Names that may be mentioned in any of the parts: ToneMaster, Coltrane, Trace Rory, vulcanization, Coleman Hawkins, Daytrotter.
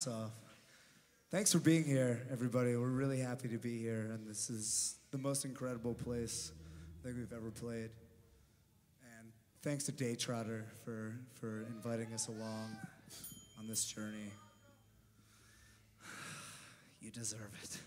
So, thanks for being here, everybody. We're really happy to be here, and this is the most incredible place I think we've ever played. And thanks to Daytrotter for inviting us along on this journey. You deserve it.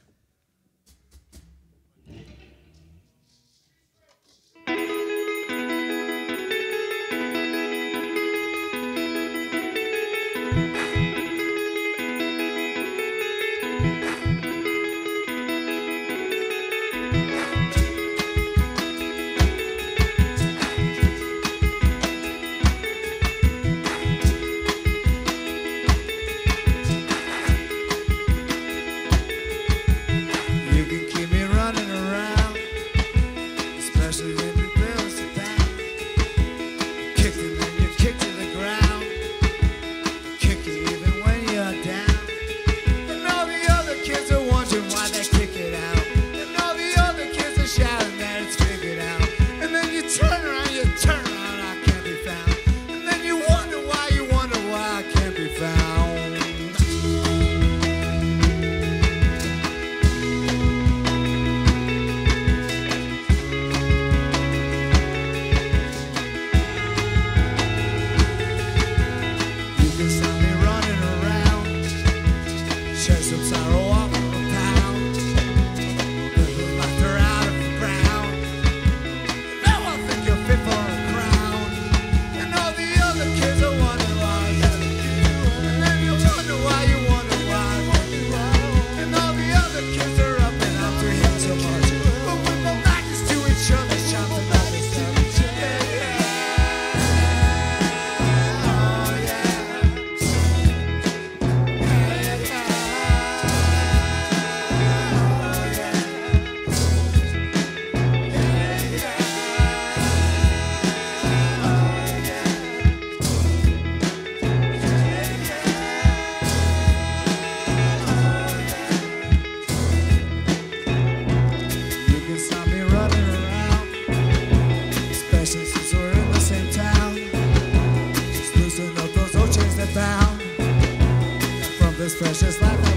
Precious life.